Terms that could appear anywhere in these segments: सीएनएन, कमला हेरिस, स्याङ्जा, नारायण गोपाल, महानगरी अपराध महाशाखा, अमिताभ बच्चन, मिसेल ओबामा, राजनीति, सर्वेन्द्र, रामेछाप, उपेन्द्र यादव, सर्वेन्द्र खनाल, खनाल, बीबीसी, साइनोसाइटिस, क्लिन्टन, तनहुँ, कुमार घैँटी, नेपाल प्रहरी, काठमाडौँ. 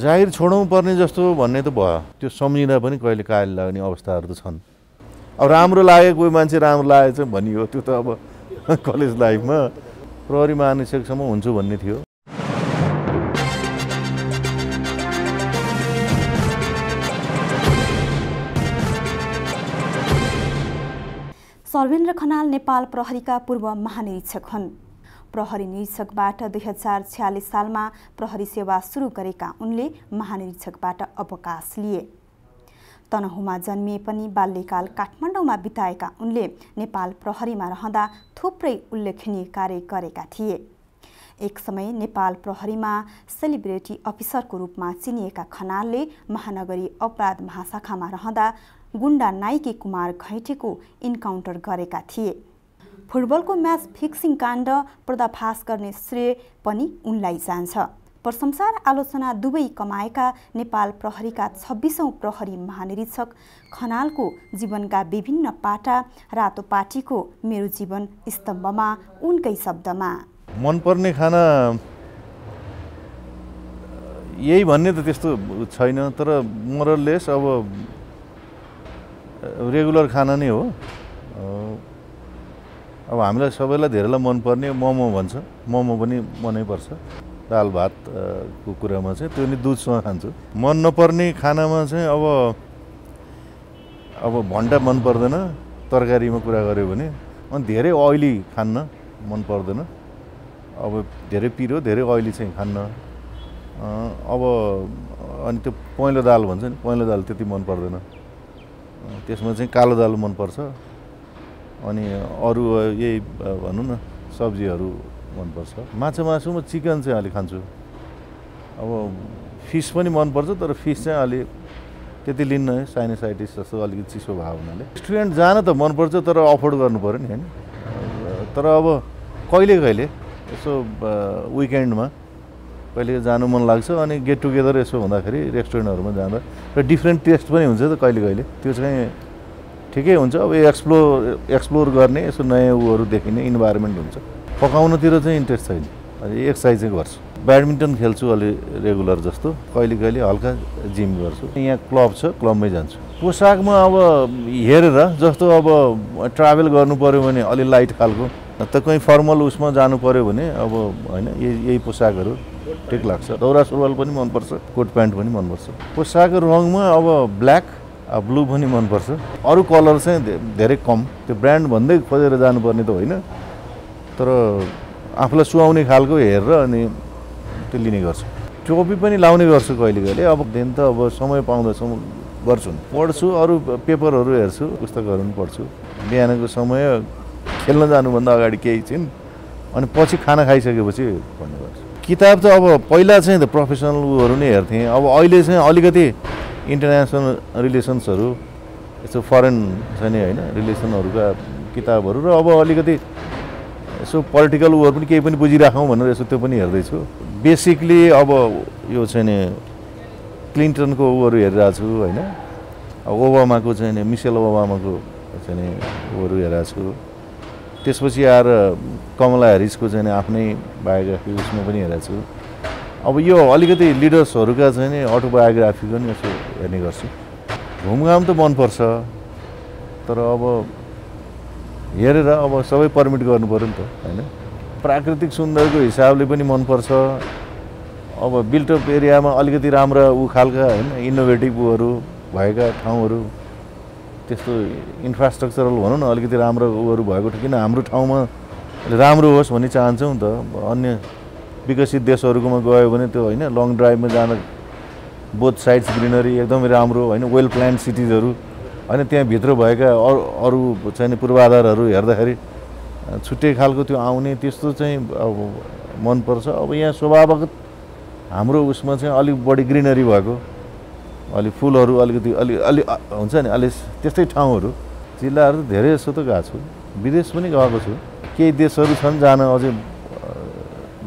जाहिर छोड़ौं पर्ने जस्तो भन्ने त भयो। त्यो सम्झिँदा पनि कहिले काल लाग्ने अवस्थाहरू त छन्। अब राम्रो लाग्यो कोही मान्छे राम्रो लागेछ भनियो, त्यो त अब कलेज लाइफमा प्रहरी महानिरीक्षकसम्म हुन्छु भन्ने थियो। सर्वेन्द्र खनाल नेपाल प्रहरीका पूर्व महानिरीक्षक हुन्। प्रहरी निरीक्षकबाट 2046 सालमा प्रहरी सेवा सुरु गरेका उनले महानिरीक्षकबाट अवकाश लिए। तनहुँमा जन्मिए पनि बाल्यकाल काठमाडौँमा बिताएका उनले नेपाल प्रहरीमा रहँदा थुप्रै उल्लेखनीय कार्य गरेका थिए। एक समय नेपाल प्रहरीमा सेलिब्रेटी अफिसरको रूपमा चिनिएका खनालले महानगरी अपराध महाशाखामा रहँदा गुण्डा नाइकी कुमार घैँटीको इन्काउन्टर गरेका थिए। फुटबलको म्याच फिक्सिङ काण्ड पर्दाफास गर्ने श्रेय पनि उनलाई जान्छ। प्रशंसा र आलोचना दुवै कमाएका नेपाल प्रहरीका 26औं प्रहरी महानिरीक्षक खनालको जीवनका विभिन्न पाटा रातो पाटीको मेरो जीवन स्तम्भमा उनकै शब्दमा मनपर्ने खाना यही भन्ने त त्यस्तो छैन, तर मोरलेस अब रेगुलर खाना नै हो। अब हामीलाई सबैलाई धेरैलाई मनपर्ने मोमो भन्छ, मोमो पनि मनैपर्छ। दाल भात को कुरामा चाहिँ त्यो नि दुधसँग खान्छु। मन नपर्ने खानामा चाहिँ अब भन्टा मन पर्दैन, तरकारीमा कुरा गऱ्यो भने, अनि धेरै ऑयली खान्न मन पर्दैन। अब धेरै पिरो धेरै ऑयली चाहिँ खान्न। अब अनि त्यो पहेँलो दाल भन्छ नि, पहेँलो दाल त्यति मन पर्दैन। त्यसमा चाहिँ कालो दाल मन पर्छ, अनि अरु यही भनौं न सब्जीहरु मन पर्छ। माछा मासुमा चिकन चाहिँ अलि खान्छु। अब फिस पनि मन पर्छ, तर फिस चाहिँ अलि त्यति लिन्न, साइनोसाइटिस जस्तो अलिकति चिसो भाव हुनाले। रेस्टुरेन्ट जान त मन पर्छ, तर अफोर्ड गर्नु पर्यो नि, हैन। तर अब कहिले कहिले यसो विकेन्डमा कहिले जानु मन लाग्छ, अनि गेट टुगेदर यसो हुँदाखेरि रेस्टुरेन्टहरुमा जाँदा र डिफ्रेन्ट टेस्ट पनि हुन्छ त कहिले कहिले, त्यो चाहिँ ठिकै हुन्छ। अब एक्सप्लोर गर्ने यसो नयाँ उहरु देखिने इन्भाइरोमेन्ट हुन्छ। पकाउनतिर चाहिँ इन्ट्रेस्ट छैन, अनि एक्सर्साइज चाहिँ गर्छु। ब्याडमिन्टन खेल्छु अलि रेगुलर जस्तो, कहिले कहिले हल्का जिम गर्छु। यहाँ क्लब छ, क्लबमै जान्छु। पोशाकमा अब हेरेर, जस्तो अब ट्राभल गर्नु पर्यो भने अलि लाइट खालको, त कुनै फर्मल उसमा जानु पर्यो भने अब हैन यही पोशाकहरु ठिक लाग्छ। दौरा सुरुवाल पनि मन पर्छ, कोट प्यान्ट पनि मन पर्छ। पोशाकको रङमा अब ब्ल्याक ब्लू पनि मन पर्छ। अरु कलर चाहिँ धेरै कम, त्यो ब्रान्ड भन्दै खोजेर जानुपर्ने त होइन, तर आफूलाई सुहाउने खालको हेरेर अनि त्यो लिने गर्छु। टोपी पनि लाउने गर्छु कहिले कहिले। अब दिन त अब समय पाउँदासम्म गर्छु, पढ्छु, अरू पेपरहरु हेर्छु, पुस्तकहरु पनि पढ्छु। बिहानको समय खेल्न जानुभन्दा अगाडि केही छिन, अनि पछि खाना खाइसकेपछि पढ्ने गर्छु। किताब त अब पहिला चाहिँ त प्रोफेसनल उहरु नै हेर्थेँ, अब अहिले चाहिँ अलिकति इन्टरनेशनल रिलेसन्सहरु, यसो फरेन चाहिँ नि हैन रिलेसनहरुका किताबहरु, र अब अलिकति यसो पोलिटिकल उहरु पनि केही पनि बुझिराखौं भनेर यसो त्यो पनि हेर्दै छु। बेसिकली अब यो चाहिँ नि क्लिन्टनको उहरु हेरिरहेको छु, हैन। ओबामाको चाहिँ नि मिसेल ओबामाको चाहिँ नि उहरु हेरिरहेको छु। त्यसपछि आएर कमला हेरिसको चाहिँ आफ्नै बायोग्राफी उसमा पनि हेरेको छु। अब यो अलिकति लिडर्सहरुका चाहिँ नि अटोबायोग्राफी पनि यसो हेर्ने गर्छु। घुमघाम त मनपर्छ, तर अब हेरेर अब सबै परमिट गर्नु पर्यो नि त, हैन। प्राकृतिक सुन्दरको हिसाबले पनि मनपर्छ। अब बिल्ट अप एरियामा अलिकति राम्रा खालका, हैन, इनोभेटिभ उहरु भएका ठाउँहरु, त्यस्तो इन्फ्रास्ट्रक्चरल भनौं न अलिकति राम्रो उहरु भएको किन हाम्रो ठाउँमा राम्रो होस् भन्ने चाहन्छौं नि त। अन्य विकसित देशहरुकोमा गयो भने त्यो, हैन, लङ ड्राइभमा जान बोथ साइड्स ग्रीनरी एकदमै राम्रो, हैन, वेल प्लान्ड सिटीजहरु, हैन, त्यहाँ भित्र भएका अरु चाहिँ पूर्वाधारहरु हेर्दाखेरि छुट्टै खालको त्यो आउने, त्यस्तो चाहिँ अब मन पर्छ। अब यहाँ स्वाभाविक हाम्रो उसमा चाहिँ अलि बढी ग्रीनरी भएको, अलि फुलहरु अलिकति अलि अलि हुन्छ नि, अलि त्यस्तै ठाउँहरु जिल्लाहरु धेरै जसो त गएको छु। विदेश पनि गएको छु। केही देशहरु छन् जान अझै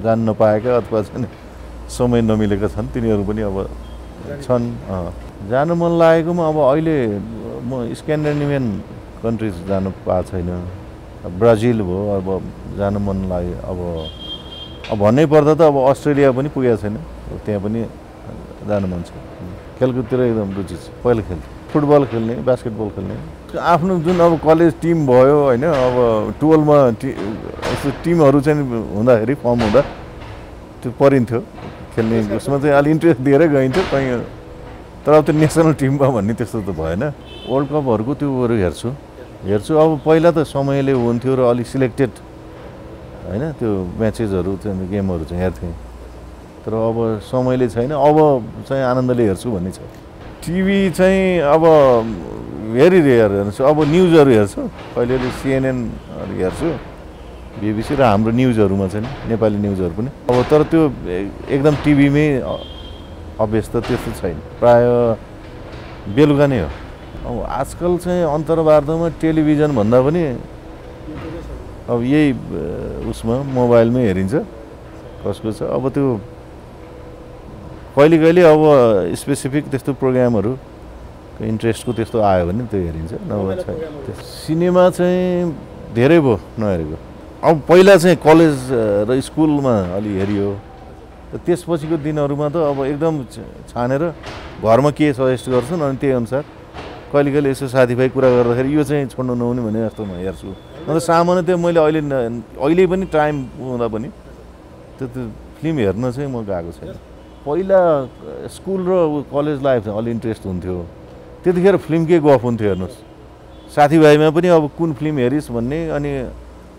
जान नपाएका अथवा चाहिँ समय नमिलेका छन्, तिनीहरु पनि अब छन्। जान मन लागेकोमा अब अहिले म स्क्यान्डिनेभियन कन्ट्रीज जान पाएको छैन। ब्राजिल भयो अब जान मन लाग्यो। अब भन्नै पर्दा त अब अस्ट्रेलिया पनि पुगेको छैन, त्यहाँ पनि जान मन खेलकुदतिर एकदम रुचि छ। पहिला खेल्थे फुटबल खेल्ने बास्केटबल खेल्ने आफ्नो जुन अब कलेज टिम भयो हैन अब 12 मा यस्तो टिमहरु चाहिँ हुँदाखेरि फर्म हुँदा त्यो परिन्थ्यो खेल्ने उसमा चाहिँ अलि इन्ट्रेस्ट दिएर गइन्थ्यो कहीं। तर अब त्यो नेसनल टिममा भन्ने त्यस्तो त भएन। वर्ल्ड कपहरुको त्योहरु हेर्छु हेर्छु। अब पहिला त समयले हुन्थ्यो र अलि सिलेक्टेड हैन त्यो म्याचेसहरु चाहिँ गेमहरु चाहिँ हेर्थे। तर अब समयले छैन। अब चाहिँ आनन्दले हेर्छु भन्ने छ। टिभी चाहिँ अब भेरी रेयर हेर्छु। अब न्युजहरु हेर्छु अलिअलि सीएनएन हेर्छु बीबीसी र हाम्रो न्युजहरुमा चाहिँ नेपाली न्युजहरु पनि अब। तर त्यो एकदम टिभीमै अभ्यस्त त्यस्तो छैन। प्राय बेलुका नै हो। अब आजकल चाहिँ अन्तर्वार्तामा टेलिभिजन भन्दा पनि अब यही उसमा मोबाइलमै हेरिन्छ कसको छ। अब त्यो कहिले कहिले अब स्पेसिफिक त्यस्तो प्रोग्रामहरु इन्ट्रेस्टको त्यस्तो आयो भने त्यो हेरिन्छ। नभए सिनेमा चाहिँ धेरै भयो नहेरेको। अब पहिला चाहिँ कलेज र स्कुलमा अलि हेरियो। त्यसपछिको दिनहरुमा त अब एकदम छानेर घरमा के सजेस्ट गर्छन् अनि त्यही अनुसार कहिले कहिले यसो साथीभाइ कुरा गर्दाखेरि यो चाहिँ छोड्नु नहुने भने जस्तो म हेर्छु। अन्त सामान्यतया मैले अहिले पनि टाइम हुँदा पनि त्यो फिल्म हेर्न चाहिँ म गएको छैन। पहिला स्कुल र कलेज लाइफ अलि इन्ट्रेस्ट हुन्थ्यो। त्यतिखेर फिल्मकै गफ हुन्थ्यो। हेर्नुहोस् साथीभाइमा पनि अब कुन फिल्म हेरिस् भन्ने अनि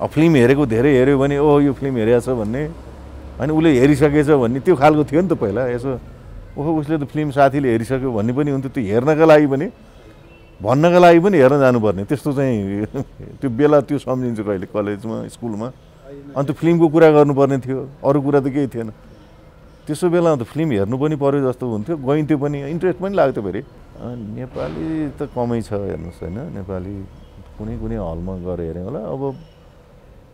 फिल्म हेरेको धेरै हेऱ्यो भने ओहो यो फिल्म हेरेको छ भन्ने अनि उसले हेरिसकेछ भन्ने त्यो खालको थियो नि त पहिला। यसो ओहो उसले त फिल्म साथीले हेरिसक्यो भन्ने पनि हुन्थ्यो। त्यो हेर्नका लागि पनि भन्नका लागि पनि हेर्न जानुपर्ने त्यस्तो चाहिँ त्यो बेला त्यो सम्झिन्छु कहिले कलेजमा स्कुलमा। अनि त्यो फिल्मको कुरा गर्नुपर्ने थियो अरू कुरा त केही थिएन। त्यसो बेलामा त फिल्म हेर्नु पनि पर्यो जस्तो हुन्थ्यो। गइन्थ्यो पनि इन्ट्रेस्ट पनि लाग्थ्यो फेरि। नेपाली त कमै छ हेर्नुहोस् होइन नेपाली कुनै कुनै हलमा गएर हेऱ्यौँ होला। अब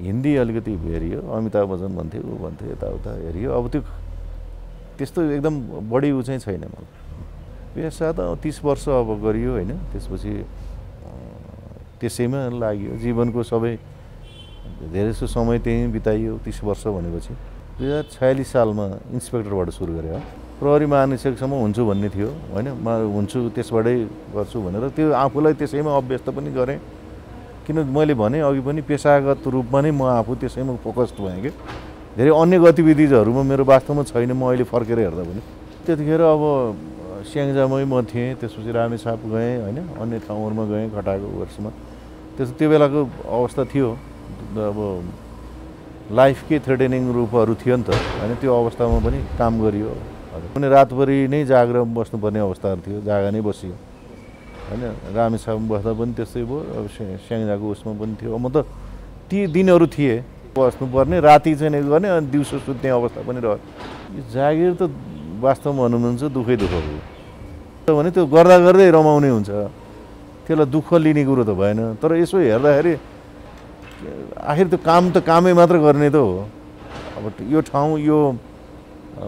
हिन्दी अलिकति हेरियो अमिताभ बच्चन भन्थे ऊ भन्थे यताउता हेरियो। अब त्यो त्यस्तो एकदम बढी ऊ चाहिँ छैन। मलाई पेसा त 30 वर्ष अब गरियो होइन त्यसपछि त्यसैमा लाग्यो। जीवनको सबै धेरैसो समय त्यहीँ बिताइयो। 30 वर्ष भनेपछि 2046 सालमा इन्स्पेक्टरबाट सुरु गरे। प्रहरी महानिरीक्षकसम्म हुन्छु भन्ने थियो होइन। म हुन्छु त्यसबाटै गर्छु भनेर त्यो आफूलाई त्यसैमा अभ्यस्त पनि गरेँ। किन मैले भने अघि पनि पेसागत रूपमा नै म आफू त्यसैमा फोकस्ड भएँ कि धेरै अन्य गतिविधिहरूमा मेरो वास्तवमा छैन। म अहिले फर्केर हेर्दा पनि त्यतिखेर अब स्याङ्जामै म थिएँ। त्यसपछि रामेछाप गएँ होइन अन्य ठाउँहरूमा गएँ खटाएको वर्षमा त्यस्तो त्यो बेलाको अवस्था थियो। अब लाइफकै थ्रेटनिङ रूपहरू थियो नि त होइन। त्यो अवस्थामा पनि काम गरियो। कुनै रातभरि नै जागेर बस्नुपर्ने अवस्थाहरू थियो। जागा नै बसियो होइन। रामेछापमा बस्दा पनि त्यस्तै भयो। अब स्याङ्जाको उसमा पनि थियो। म त ती दिनहरू थिए बस्नुपर्ने राति चाहिँ गर्ने अनि दिउँसो सुत्ने अवस्था पनि रह्यो। यो जागिर त वास्तवमा भन्नुहुन्छ दुःखै दुःख हो भने त्यो गर्दा गर्दै रमाउने हुन्छ। त्यसलाई दुःख लिने कुरो त भएन। तर यसो हेर्दाखेरि आखिर त्यो काम त कामै मात्र गर्ने त हो। अब यो ठाउँ यो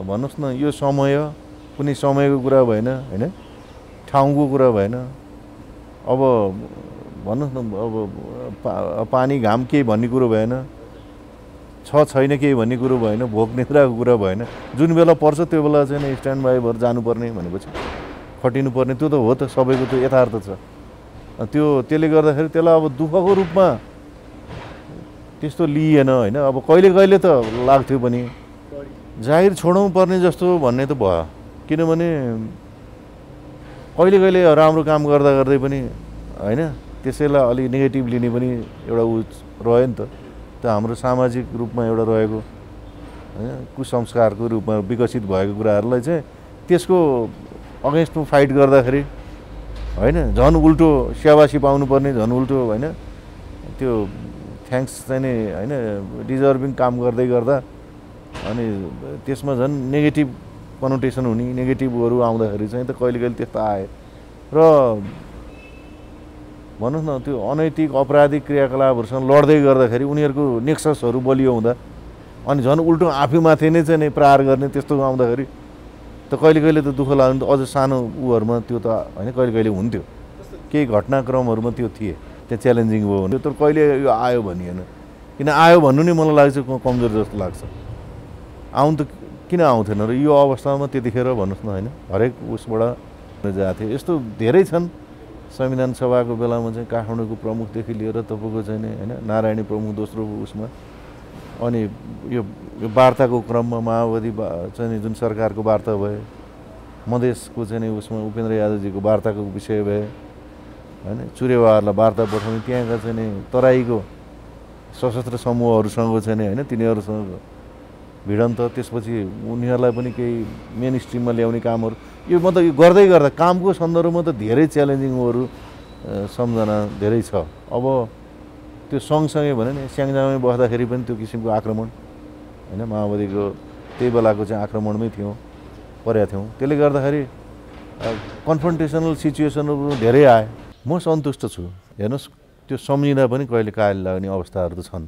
भन्नुहोस् न यो समय कुनै समयको कुरा भएन होइन ठाउँको कुरा भएन। अब भन्नुहोस् न अब पानी घाम केही भन्ने कुरो भएन छैन केही भन्ने कुरो भएन भोक निद्राको कुरा भएन। जुन बेला पर्छ त्यो बेला चाहिँ स्ट्यान्ड बाई भएर जानुपर्ने भनेपछि खटिनुपर्ने त्यो त हो त सबैको त्यो यथार्थ छ। त्यसले गर्दाखेरि त्यसलाई अब दुःखको रूपमा त्यस्तो लिएन होइन। अब कहिले कहिले त लाग्थ्यो पनि जागिर छोड्नु पर्ने जस्तो भन्ने त भयो। किनभने कहिले कहिले राम्रो काम गर्दा गर्दै पनि होइन त्यसैलाई अलि नेगेटिभ लिने पनि एउटा ऊ रह्यो नि त। त्यो हाम्रो सामाजिक रूपमा एउटा रहेको होइन कुसंस्कारको रूपमा विकसित भएको कुराहरूलाई चाहिँ त्यसको अगेन्स्टमा फाइट गर्दाखेरि होइन झन् उल्टो स्याबासी पाउनुपर्ने झन् उल्टो होइन त्यो थ्याङ्क्स चाहिँ नि होइन डिजर्भिङ काम गर्दै गर्दा अनि त्यसमा झन् नेगेटिभ कनोटेसन हुने नेगेटिभहरू आउँदाखेरि चाहिँ त कहिले कहिले त्यस्तो आयो। र भन्नुहोस् न त्यो अनैतिक अपराधिक क्रियाकलापहरूसँग लड्दै गर्दाखेरि उनीहरूको नेक्ससहरू बलियो हुँदा अनि झन् उल्टो आफैमाथि नै चाहिँ प्रहार गर्ने त्यस्तो आउँदाखेरि त कहिले कहिले त दुःख लाग्नु त अझ सानो ऊहरूमा त्यो त होइन कहिले कहिले हुन्थ्यो। केही घटनाक्रमहरूमा त्यो थिए त्यहाँ च्यालेन्जिङ भयो भने। तर कहिले यो आयो भनिएन। किन आयो भन्नु नै मलाई लाग्छ कमजोर जस्तो लाग्छ। आउनु त के किन आउँथेन र यो अवस्थामा त्यतिखेर भन्नुस् न हैन हरेक उसबाट जाथे यस्तो धेरै छन्। संविधान सभाको बेलामा चाहिँ काठमाडौँको प्रमुखदेखि लिएर तपाईको चाहिँ हैन नारायणी प्रमुख दोस्रोको उसमा अनि यो वार्ताको क्रममा माओवादी चाहिँ जुन सरकारको वार्ता भयो मधेसको चाहिँ उसमा उपेन्द्र यादवजीको वार्ताको विषय भयो हैन चुरेवारलाई वार्ता पठाउने त्यहाँका चाहिँ तराईको सशस्त्र समूहहरुसँग चाहिँ हैन तिनीहरुसँग भिडन्त त्यसपछि उनीहरुलाई पनि केही मेन स्ट्रिममा ल्याउने कामहरु यो मतलब यो गर्दै गर्दा कामको सन्दर्भमा त धेरै च्यालेन्जिङहरु सम्झना धेरै छ। अब त्यो सँगसँगै भने नि स्याङजामै बस्दाखेरि पनि त्यो किसिमको आक्रमण हैन माओवादीको त्यही बेलाको चाहिँ आक्रमणमै थियौं परेका थियौं। त्यसले गर्दाखेरि कन्फ्रन्टेशनल सिचुएसनहरु धेरै आए। म सन्तुष्ट छु। हेर्नुस् त्यो सम्झिँदा पनि कहिले काल लाग्ने अवस्थाहरु त छन्।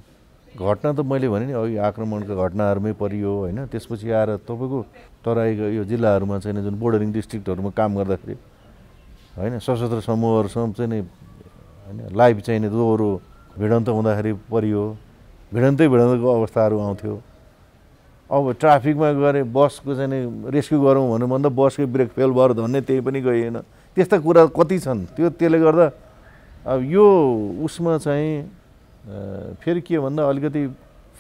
घटना त मैले भने नि अघि आक्रमणका घटनाहरुमै परियो हैन त्यसपछि आएर तपाईको तराईको यो जिल्लाहरुमा चाहिँ जुन बोर्डरिङ डिस्ट्रिक्टहरुमा काम गर्दाखेरि हैन सशस्त्र समूहहरुसँग चाहिँ हैन लाइभ चाहिँ दोहोरो भिडन्त हुँदाखेरि परियो भिडन्तको अवस्थाहरु आउँथ्यो। अब ट्राफिकमा गरे बसको चाहिँ रेस्क्यु गरौँ भनेर भन्दा बसकै ब्रेक फेल भयो भन्ने त्यही पनि गएन। त्यस्ता कुरा कति छन्। त्यसले गर्दा अब यो उसमा चाहिँ फेरि के भन्दा अलिकति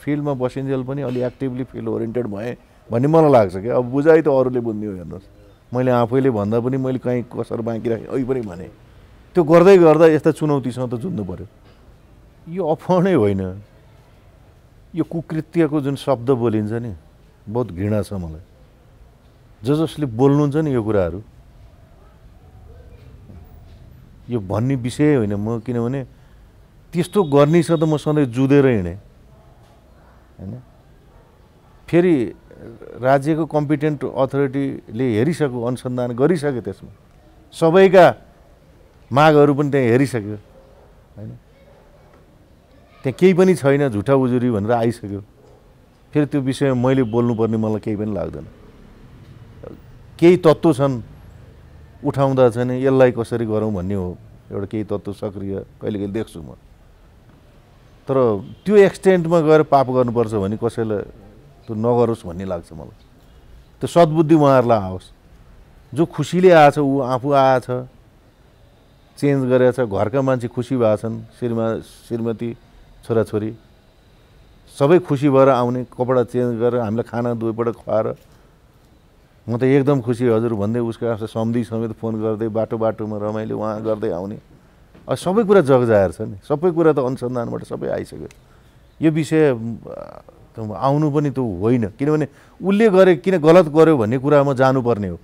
फिल्डमा बसिन्जेल पनि अलि एक्टिभली फिल्ड ओरिएन्टेड भएँ भन्ने मलाई लाग्छ कि अब बुझाइ त अरूले बुझ्ने हो। हेर्नुहोस् मैले आफैले भन्दा पनि मैले कहीँ कसर बाँकी राखेँ अहिले पनि भने त्यो गर्दै गर्दा यस्ता चुनौतीसँग त जुझ्नु पर्यो। यो अफवाह नै होइन। यो कुकृत्यको जुन शब्द बोलिन्छ नि बहुत घृणा छ मलाई। जसले बोल्नुहुन्छ नि यो कुराहरू यो भन्ने विषय होइन। म किनभने त्यस्तो गर्ने छ त म सधैँ जुधेर हिँडेँ हैन। फेरि राज्यको कम्पिटेन्ट अथोरिटीले हेरिसक्यो अनुसन्धान गरिसक्यो त्यसमा सबैका मागहरू पनि त्यहाँ हेरिसक्यो हैन। त्यहाँ केही पनि छैन झुटा उजुरी भनेर आइसक्यो। फेरि त्यो विषयमा मैले बोल्नुपर्ने मलाई केही पनि लाग्दैन। केही तत्त्व छन् उठाउँदा छैन यसलाई कसरी गरौँ भन्ने हो एउटा केही तत्त्व सक्रिय कहिले कहिले देख्छु म। तर त्यो एक्सटेन्टमा गएर पाप गर्नुपर्छ भने कसैलाई त्यो नगरोस् भन्ने लाग्छ मलाई। त्यो सद्बुद्धि उहाँहरूलाई आओस्। जो खुसीले आएछ ऊ आफू आएछ चेन्ज गरेछ घरका मान्छे खुसी भएछन् श्रीमती छोराछोरी सबै खुसी भएर आउने कपडा चेन्ज गरेर हामीलाई खाना दुवैपल्ट खुवाएर म त एकदम खुसी हजुर भन्दै उसको सम्धि समेत फोन गर्दै बाटो बाटोमा रमाइलो उहाँ गर्दै आउने सबै कुरा जगजाहेर छ नि। सबै कुरा त अनुसन्धानबाट सबै आइसक्यो। यो विषय आउनु पनि त होइन किनभने उसले गरे किन गलत गर्यो भन्ने कुरामा जानुपर्ने हो।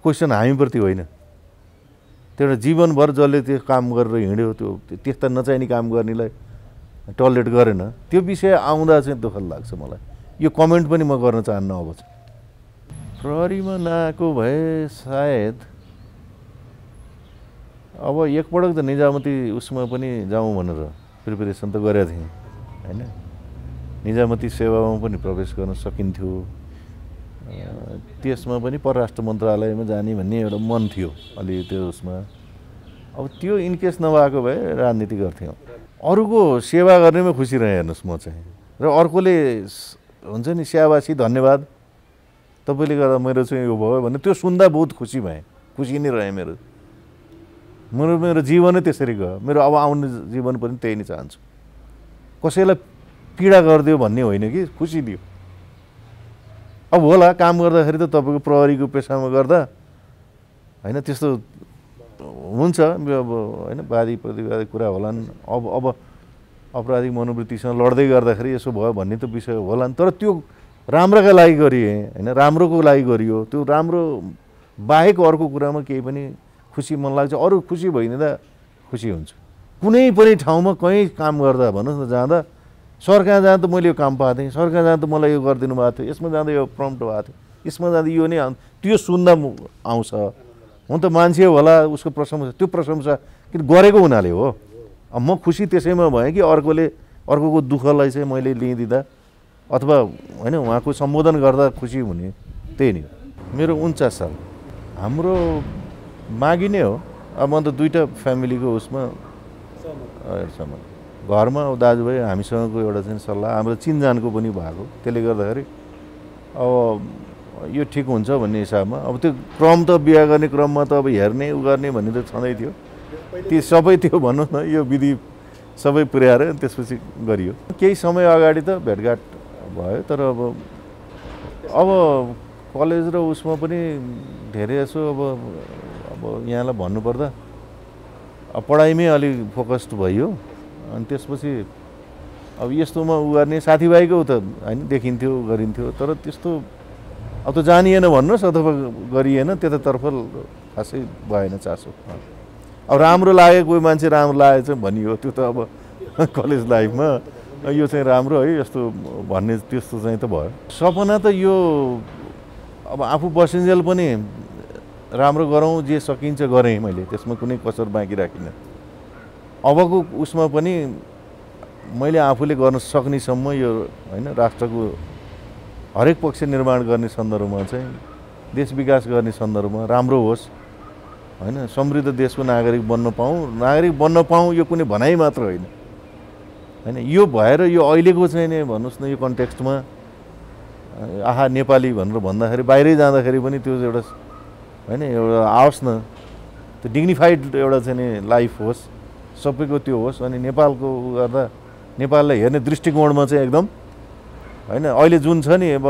क्वेसन हामीप्रति होइन। त्यो एउटा जीवनभर जसले त्यो काम गरेर हिँड्यो त्यो त्यस्ता नचाहिने काम गर्नेलाई टलरेट गरेन त्यो विषय आउँदा चाहिँ दुःख लाग्छ मलाई। यो कमेन्ट पनि म गर्न चाहन्न। अब प्रहरीमा नआएको भए सायद अब एकपटक त निजामती उसमा पनि जाउँ भनेर प्रिपेरेसन त गरेको थिएँ हैन। निजामती सेवामा पनि प्रवेश गर्न सकिन्थ्यो त्यसमा पनि परराष्ट्र मन्त्रालयमा जाने भन्ने एउटा मन थियो अलि त्यो उसमा। अब त्यो इनकेस नभएको भए राजनीति गर्थ्यौँ। अरूको सेवा गर्नेमा खुसी रहेँ हेर्नुहोस् म चाहिँ। र अर्कोले हुन्छ नि स्याबासी धन्यवाद तपाईले गर्दा मेरो चाहिँ यो भयो भने त्यो सुन्दा बहुत खुसी भएँ। खुसी नै रहेँ। मेरो मेरो मेरो जीवनै त्यसरी गयो। मेरो अब आउने जीवन पनि त्यही नै चाहन्छु। कसैलाई पीडा गरिदियो भन्ने होइन कि खुसी दियो। अब होला काम गर्दाखेरि त तपाईको प्रहरीको पेसामा गर्दा हैन त्यस्तो हुन्छ अब हैन वादी प्रतिवादी कुरा होला नि। अब अपराधिक मनोवृत्तिसँग लड्दै गर्दाखेरि यसो भयो भन्ने त विषय होला नि। तर त्यो राम्रोका लागि गरिए हैन राम्रोको लागि गरियो। त्यो राम्रो बाहेक अर्को कुरामा केही पनि खुसी मन लाग्छ। अरु खुसी भइदिँदा खुसी हुन्छु। कुनै पनि ठाउँमा कहीँ काम गर्दा भन्नुहोस् न जाँदा सरकार जाँदा त मैले यो काम पाएको थिएँ सरकार जाँदा त मलाई यो गरिदिनु भएको थियो यसमा जाँदा यो प्रम्प्ट भएको थियो यसमा जाँदा यो नै आउँछ त्यो सुन्दा आउँछ। हुन त मान्छे होला उसको प्रशंसा त्यो प्रशंसा किन गरेको हुनाले हो। अब म खुसी त्यसैमा भएँ कि अर्कोको दुःखलाई चाहिँ मैले लिइदिँदा अथवा होइन उहाँको सम्बोधन गर्दा खुसी हुने त्यही नै हो। मेरो 49 साल हाम्रो मागी नै हो। अब म त दुईटा फ्यामिलीको उसमा हेर्छौँ घरमा। अब दाजुभाइ हामीसँगको एउटा चाहिँ सल्लाह हाम्रो चिनजानको पनि भएको त्यसले गर्दाखेरि अब यो ठीक हुन्छ भन्ने हिसाबमा अब त्यो क्रम त बिहा गर्ने क्रममा त अब हेर्ने उ गर्ने भन्ने त छँदै थियो। ती सबै त्यो भन्नु न यो विधि सबै पुर्याएर त्यसपछि गरियो। केही समय अगाडि त भेटघाट भयो तर अब कलेज र उसमा पनि धेरै यसो अब यहाँलाई भन्नुपर्दा पढाइमै अलि फोकस्ड भयो। अनि त्यसपछि अब यस्तोमा उ गर्ने साथीभाइको त हैन देखिन्थ्यो गरिन्थ्यो तर त्यस्तो अब त जानिएन भन्नुहोस् अथवा गरिएन त्यतातर्फ खासै भएन चासो। अब राम्रो लाग्यो कोही मान्छे राम्रो लागेछ भनियो त्यो त अब कलेज लाइफमा यो चाहिँ राम्रो है यस्तो भन्ने त्यस्तो चाहिँ त भयो। सपना त यो अब आफू बसिन्जेल पनि राम्रो गरौँ जे सकिन्छ गरेँ मैले त्यसमा कुनै कसर बाँकी राखिनँ। अबको उसमा पनि मैले आफूले गर्न सक्नेसम्म यो हैन राष्ट्रको हरेक पक्ष निर्माण गर्ने सन्दर्भमा चाहिँ देश विकास गर्ने सन्दर्भमा राम्रो होस् हैन समृद्ध देशको नागरिक बन्न पाऊँ यो कुनै भनाइ मात्र हैन। यो भएर यो अहिलेको चाहिँ नि भन्नुस् न यो कन्टेक्स्टमा आहा नेपाली भनेर भन्दाखेरि बाहिरै जाँदाखेरि पनि त्यो एउटा हैन एउटा आओस् न त्यो डिग्निफाइड एउटा चाहिँ नि लाइफ होस् सबैको त्यो होस्। अनि नेपालको गर्दा नेपाललाई हेर्ने दृष्टिकोणमा चाहिँ एकदम हैन अहिले जुन छ नि अब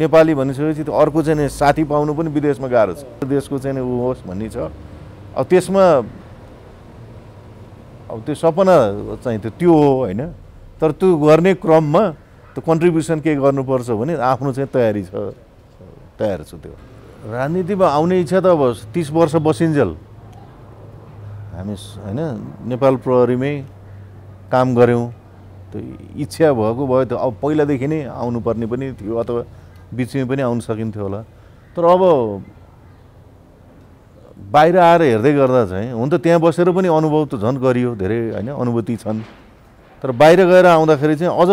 नेपाली भनिसकेपछि त्यो अर्को चाहिँ नि साथी पाउनु पनि विदेशमा गाह्रो छ। देशको चाहिँ नि उ होस् भन्ने छ। अब त्यसमा अब त्यो सपना चाहिँ त्यो हो हैन तर त्यो गर्ने क्रममा त्यो कन्ट्रिब्युसन के गर्नुपर्छ भने आफ्नो चाहिँ तयार छु। त्यो राजनीतिमा आउने इच्छा त अब 30 वर्ष बसिन्जेल हामी हैन नेपाल प्रहरीमै काम गऱ्यौँ। त्यो इच्छा भएको भयो त अब पहिलादेखि नै आउनुपर्ने पनि थियो अथवा बिचमै पनि आउन सकिन्थ्यो होला। तर अब बाहिर आएर हेर्दै गर्दा चाहिँ हुन त त्यहाँ बसेर पनि अनुभव त झन् गरियो धेरै हैन अनुभूति छन् तर बाहिर गएर आउँदाखेरि चाहिँ अझ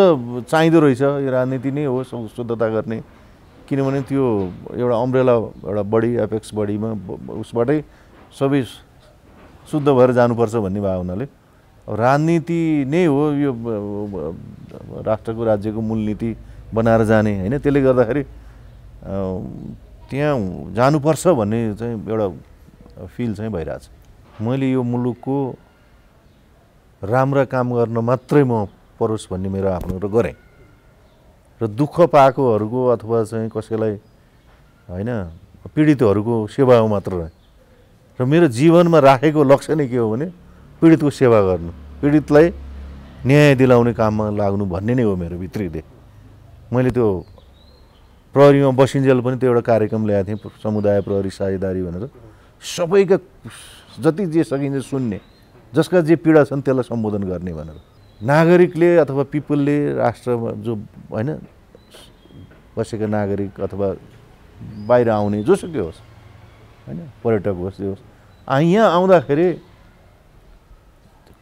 चाहिँदो रहेछ यो राजनीति नै हो शुद्धता गर्ने। किनभने त्यो एउटा अम्ब्रेला एउटा बडी एपेक्स बडीमा उसबाटै सबै शुद्ध भएर जानुपर्छ भन्ने भावनाले राजनीति नै हो यो राष्ट्रको राज्यको मूल नीति बनाएर जाने हैन। त्यसले गर्दाखेरि त्यहाँ जानुपर्छ भन्ने चाहिँ एउटा फिल चाहिँ भइरहेछ। मैले यो मुलुकको राम्रा काम गर्न मात्रै म परोस् भन्ने मेरो आफ्नो र गरेँ र दुःख पाएकोहरूको अथवा चाहिँ कसैलाई हैन पीडितहरूको सेवामा मात्र रहेँ र मेरो जीवनमा राखेको लक्ष्य नै के हो भने पीडितको सेवा गर्नु पीडितलाई न्याय दिलाउने काममा लाग्नु भन्ने नै हो मेरो भित्री दे। मैले त्यो प्रहरीमा बसिन्जेल पनि त्यो एउटा कार्यक्रम ल्याएको थिएँ समुदाय प्रहरी साझेदारी भनेर सबैका जति जे सकिन्छ सुन्ने जसका जे पीडा छन् त्यसलाई सम्बोधन गर्ने भनेर नागरिकले अथवा पिपुलले राष्ट्रमा जो हैन बसेका नागरिक अथवा बाहिर आउने जोसुकै होस् हैन पर्यटक होस् जे होस् यहाँ आउँदाखेरि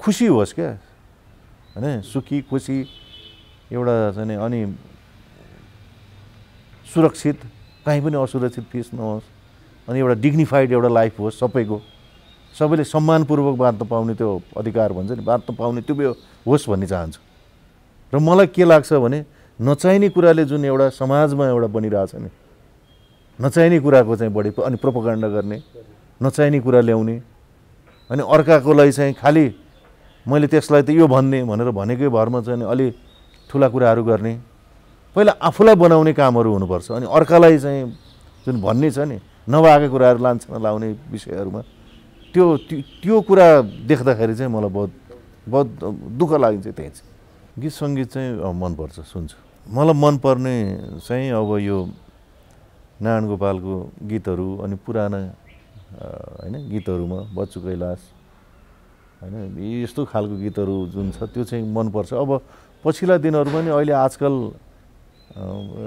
खुसी होस् क्या हैन सुखी खुसी एउटा चाहिँ अनि सुरक्षित कहीँ पनि असुरक्षित फिल नहोस् अनि एउटा डिग्निफाइड एउटा लाइफ होस् सबैको सबैले सम्मानपूर्वक बाँच्न पाउने त्यो अधिकार भन्छ नि बाँच्न पाउने त्यो होस् भन्ने चाहन्छु। र मलाई के लाग्छ भने नचाहिने कुराले जुन एउटा समाजमा एउटा बनिरहेछ नि नचाहिने कुराको चाहिँ बढी अनि प्रोपोगन्डा गर्ने नचाहिने कुरा ल्याउने अनि अर्काकोलाई चाहिँ खालि मैले त्यसलाई त यो भन्ने भनेर भनेकै भरमा चाहिँ अलि ठुला कुराहरू गर्ने। पहिला आफूलाई बनाउने कामहरू हुनुपर्छ अनि अर्कालाई चाहिँ जुन भन्ने छ नि नभएका कुराहरू लान्छन् लाउने विषयहरूमा त्यो कुरा देख्दाखेरि चाहिँ मलाई बहुत दुःख लाग्छ। त्यही चाहिँ गीत सङ्गीत चाहिँ मनपर्छ सुन्छु। मलाई मनपर्ने चाहिँ अब यो नारायण गोपालको गीतहरू अनि पुराना हैन गीतहरूमा बच्चु कैलाश हैन यस्तो खालको गीतहरू जुन छ त्यो चाहिँ मनपर्छ। अब पछिल्ला दिनहरूमा नि अहिले आजकल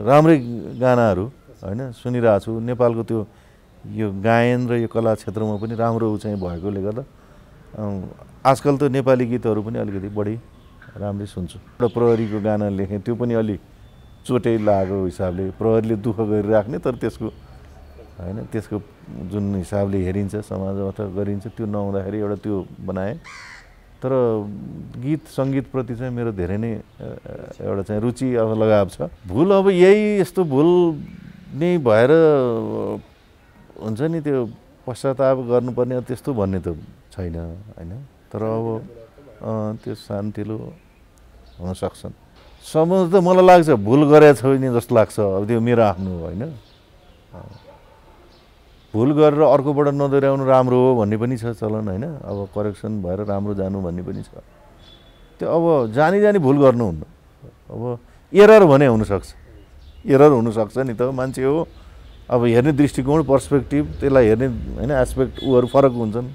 राम्रै गानाहरू हैन सुनिरहेको छु। नेपालको त्यो यो गायन र यो कला क्षेत्रमा पनि राम्रो चाहिँ भएकोले गर्दा आजकल त नेपाली गीतहरू पनि अलिकति बढी राम्रै सुन्छु। एउटा प्रहरीको गाना लेखेँ त्यो पनि अलि चोटै लागेको हिसाबले प्रहरीले दुःख गरिराख्ने तर त्यसको हैन त्यसको जुन हिसाबले हेरिन्छ समाजबाट गरिन्छ त्यो नहुँदाखेरि एउटा त्यो बनाएँ। तर गीत संगीतप्रति मेरो धेरै नै एउटा चाहिँ रुचि अब लगाव छ। भूल अब यही यस्तो भूल नै भएर हुन्छ नि त्यो पश्चाताप गर्नुपर्ने त्यस्तो भन्ने त छैन हैन, तर अब त्यो शान्तिलो हुन सक्छन्। समझ त मलाई लाग्छ भूल गरेछ नि जस्तो लाग्छ, अब त्यो मेरो आफ्नो हैन, भूल गरेर अर्कोबाट नदोर्याउनु राम्रो हो भन्ने पनि छ चलन हैन, अब करेक्सन भएर राम्रो जानु भन्ने पनि छ। त्यो अब जानी जानी भूल गर्नुहुन्न, अब एरर भने हुन सक्छ, एरर हुन सक्छ नि त, मान्छे हो। अब हेर्ने दृष्टिकोण पर्सपेक्टिभ त्यसलाई हेर्ने हैन एस्पेक्ट उहरु फरक हुन्छन्।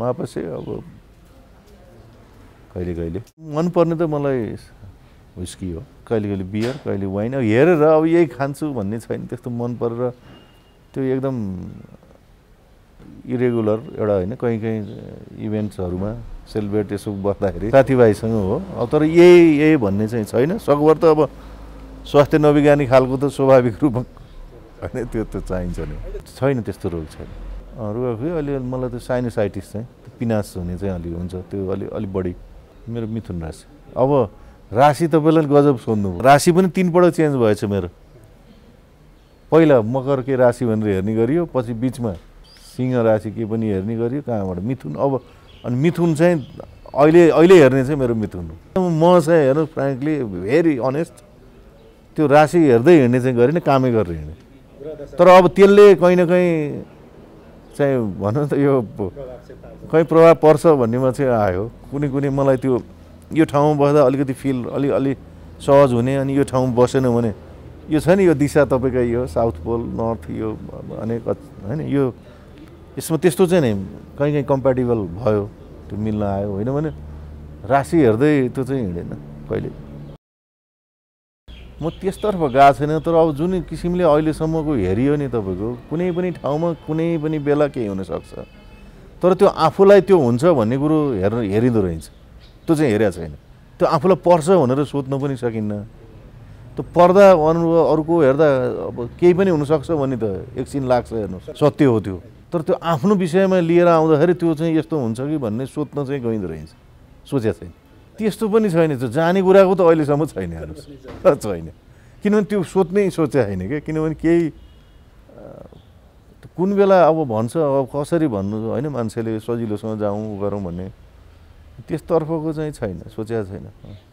मापसे अब कहिले कहिले मन पर्ने त मलाई व्हिस्की हो, कहिले कहिले बियर, कहिले वाइन, अब हेरेर अब यही खान्छु भन्ने छैन। त्यस्तो मन परेर त्यो एकदम इरेगुलर एउटा हैन, कहीं कहीं इभेन्ट्सहरुमा सेलिब्रेट यसो बस्दाखेरि साथीभाइसँग हो, तर यही भन्ने चाहिँ छैन। सकभर त अब स्वास्थ्य नविज्ञानी खालको त स्वाभाविक रूपमा हैन त्यो त चाहिन्छ नि, छैन त्यस्तो रोग छैन। रुगाखोकी अलिअलि मलाई त्यो साइनोसाइटिस चाहिँ पिनास हुने चाहिँ अलि हुन्छ, त्यो अलि बढी। मेरो मिथुन राशि, अब राशि तपाईलाई गजब सोध्नु, राशि पनि 3 पटक चेन्ज भएछ मेरो। पहिला मकर के राशि भनेर हेर्ने गरियो, पछि बीचमा सिंह राशि के पनि हेर्ने गरियो, कहाँबाट मिथुन। अब अनि मिथुन चाहिँ अहिले अहिले हेर्ने चाहिँ मेरो मिथुन हो। म चाहिँ हेर्नु फ्र्याङ्कली भेरी अनेस्ट त्यो राशि हेर्दै हिँड्ने चाहिँ गरेन, कामै गरेर हिँड्ने। तर अब त्यसले कहीँ न कहीँ चाहिँ भनौँ त यो कहीँ प्रभाव पर्छ भन्नेमा चाहिँ आयो। कुनै कुनै मलाई त्यो यो ठाउँमा बस्दा अलिकति फिल अलि सहज हुने, अनि यो ठाउँमा बसेन भने यो छ नि यो दिशा तपाईकै यो साउथ पोल नर्थ यो अनेक हैन, यो यसमा त्यस्तो चाहिँ नि कहीँ कहीँ कम्प्याटिबल भयो, त्यो मिल्न आयो हैन भने राशि हेर्दै त्यो चाहिँ हिँडेन कहिले। म त्यसतर्फ गएको छैन, तर अब जुन किसिमले अहिलेसम्मको हेरियो नि तपाईको कुनै पनि ठाउँमा कुनै पनि बेला केही हुनसक्छ, तर त्यो आफूलाई त्यो हुन्छ भन्ने कुरो हेरिँदो रहेछ। त्यो चाहिँ हेरेको छैन, त्यो आफूलाई पर्छ भनेर सोध्न पनि सकिन्न। तो पर्दा अनुभव अर्को हेर्दा अब केही पनि हुन सक्छ भन्ने त एकछिन लाग्छ, हेर्नुस् सत्य हो त्यो। तर त्यो आफ्नो विषयमा लिएर आउँदाखेरि त्यो चाहिँ यस्तो हुन्छ कि भन्ने सोच्न चाहिँ गइँदो रहेछ, सोचेको छैन। त्यस्तो पनि छैन, त्यो जाने कुराको त अहिलेसम्म छैन, हेर्नुहोस् छैन। किनभने त्यो सोच्नै सोचे छैन क्या, किनभने केही कुन बेला अब भन्छ, अब कसरी भन्नु होइन, मान्छेले सजिलोसँग जाउँ गरौँ भन्ने त्यसतर्फको चाहिँ छैन, सोचेको छैन।